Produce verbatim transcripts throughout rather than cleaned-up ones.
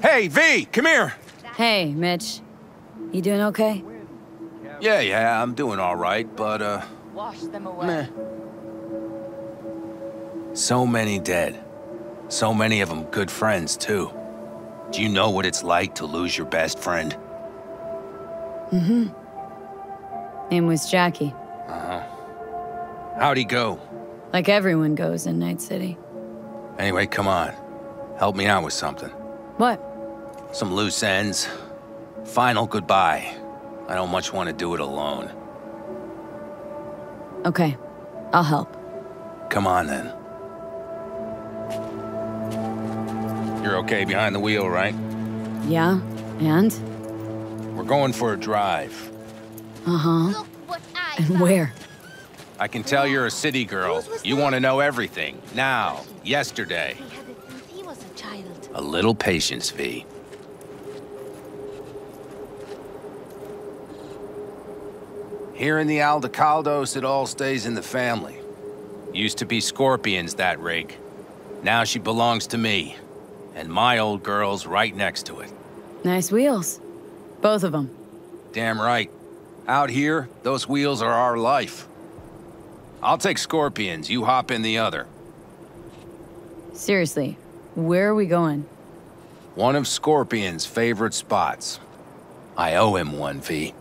Hey, V, come here. Hey, Mitch. You doing okay? Yeah, yeah, I'm doing all right, but, uh... Wash them away. Meh. So many dead. So many of them good friends, too. Do you know what it's like to lose your best friend? Mm-hmm. Name was Jackie. Uh-huh. How'd he go? Like everyone goes in Night City. Anyway, come on. Help me out with something. What? Some loose ends. Final goodbye. I don't much want to do it alone. Okay. I'll help. Come on, then. You're okay behind the wheel, right? Yeah. And? We're going for a drive. Uh-huh. And where? I can tell you're a city girl. You want to know everything. Now. Yesterday. He was a child. A little patience, V. Here in the Aldecaldos, it all stays in the family. Used to be Scorpions, that rake. Now she belongs to me. And my old girl's right next to it. Nice wheels. Both of them. Damn right. Out here, those wheels are our life. I'll take Scorpions, you hop in the other. Seriously, where are we going? One of Scorpions' favorite spots. I owe him one, V.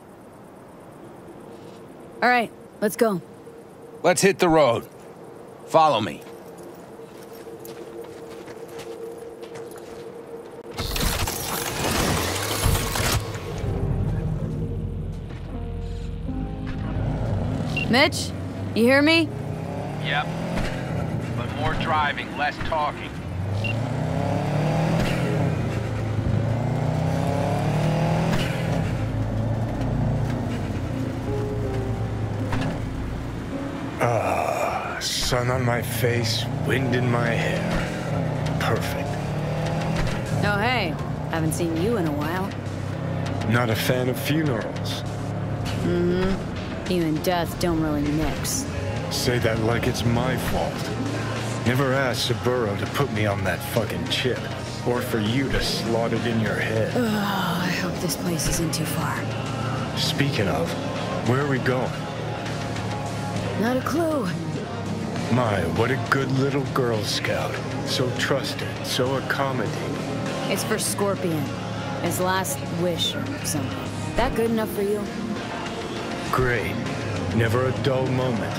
All right, let's go. Let's hit the road. Follow me. Mitch, you hear me? Yep. But more driving, less talking. Ah, uh, sun on my face, wind in my hair. Perfect. Oh, hey. Haven't seen you in a while. Not a fan of funerals. Mm-hmm. You and death don't really mix. Say that like it's my fault. Never asked Saburo to put me on that fucking chip, or for you to slot it in your head. Oh, I hope this place isn't too far. Speaking of, where are we going? Not a clue. My, what a good little Girl Scout. So trusted, so accommodating. It's for Scorpion. His last wish or something. That good enough for you? Great. Never a dull moment.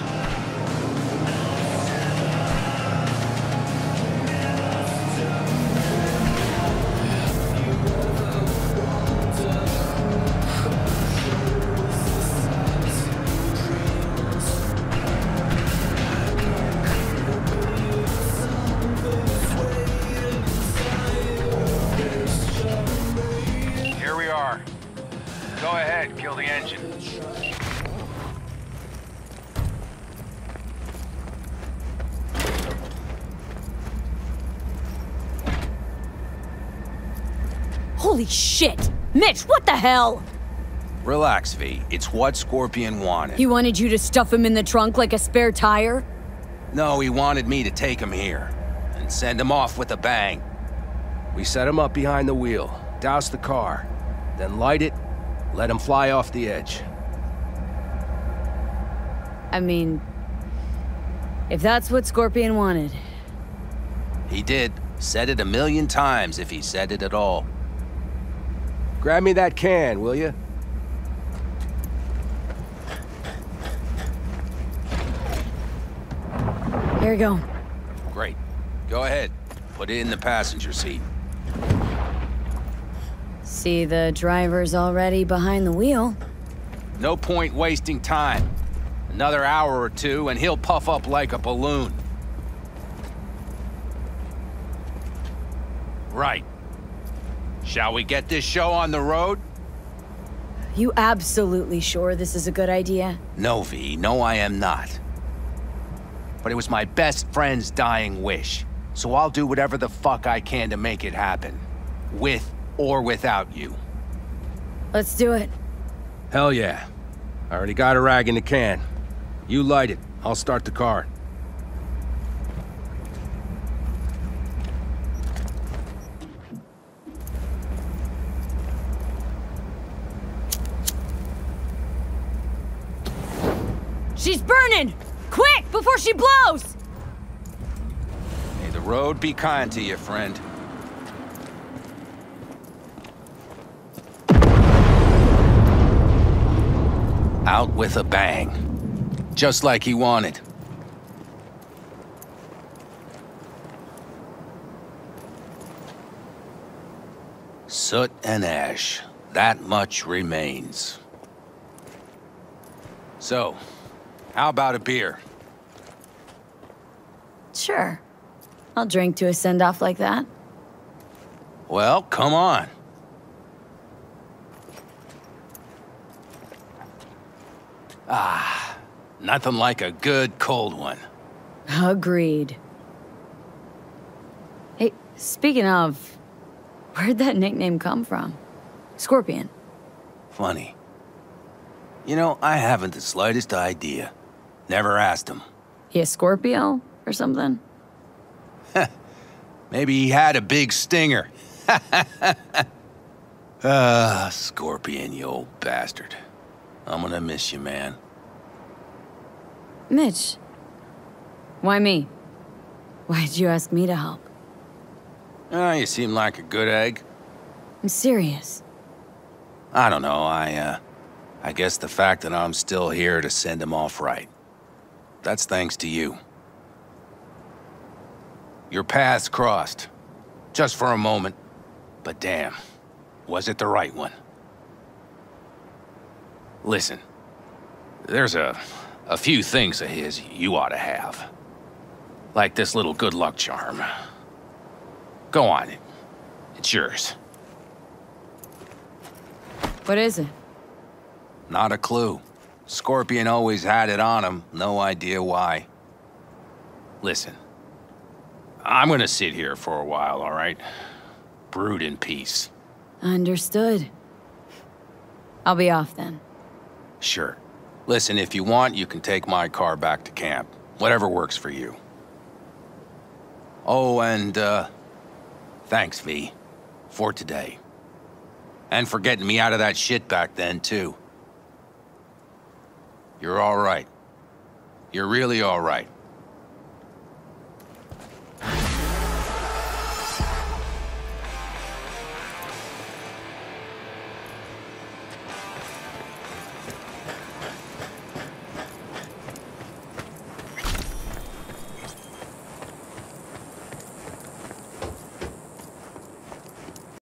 Holy shit! Mitch, what the hell? Relax, V. It's what Scorpion wanted. He wanted you to stuff him in the trunk like a spare tire? No, he wanted me to take him here and send him off with a bang. We set him up behind the wheel, douse the car, then light it, let him fly off the edge. I mean, if that's what Scorpion wanted. He did. Said it a million times if he said it at all. Grab me that can, will you? Here you go. Great. Go ahead. Put it in the passenger seat. See, the driver's already behind the wheel. No point wasting time. Another hour or two and he'll puff up like a balloon. Right. Shall we get this show on the road? You absolutely sure this is a good idea? No, V. No, I am not. But it was my best friend's dying wish, so I'll do whatever the fuck I can to make it happen. With or without you. Let's do it. Hell yeah. I already got a rag in the can. You light it. I'll start the car. She's burning! Quick, before she blows! May the road be kind to you, friend. Out with a bang. Just like he wanted. Soot and ash. That much remains. So, how about a beer? Sure. I'll drink to a send-off like that. Well, come on. Ah, nothing like a good cold one. Agreed. Hey, speaking of, where'd that nickname come from? Scorpion. Funny. You know, I haven't the slightest idea. Never asked him. He a Scorpio or something? Maybe he had a big stinger. Ah, uh, Scorpion, you old bastard. I'm gonna miss you, man. Mitch, why me? Why'd you ask me to help? Oh, you seem like a good egg. I'm serious. I don't know, I, uh, I guess the fact that I'm still here to send him off right. That's thanks to you. Your paths crossed, just for a moment. But damn, was it the right one? Listen, there's a, a few things of his you ought to have. Like this little good luck charm. Go on, it's yours. What is it? Not a clue. Scorpion always had it on him, no idea why. Listen, I'm gonna sit here for a while, all right? Brood in peace. Understood. I'll be off then. Sure. Listen, if you want, you can take my car back to camp. Whatever works for you. Oh, and, uh, thanks, V, for today. And for getting me out of that shit back then, too. You're all right. You're really all right.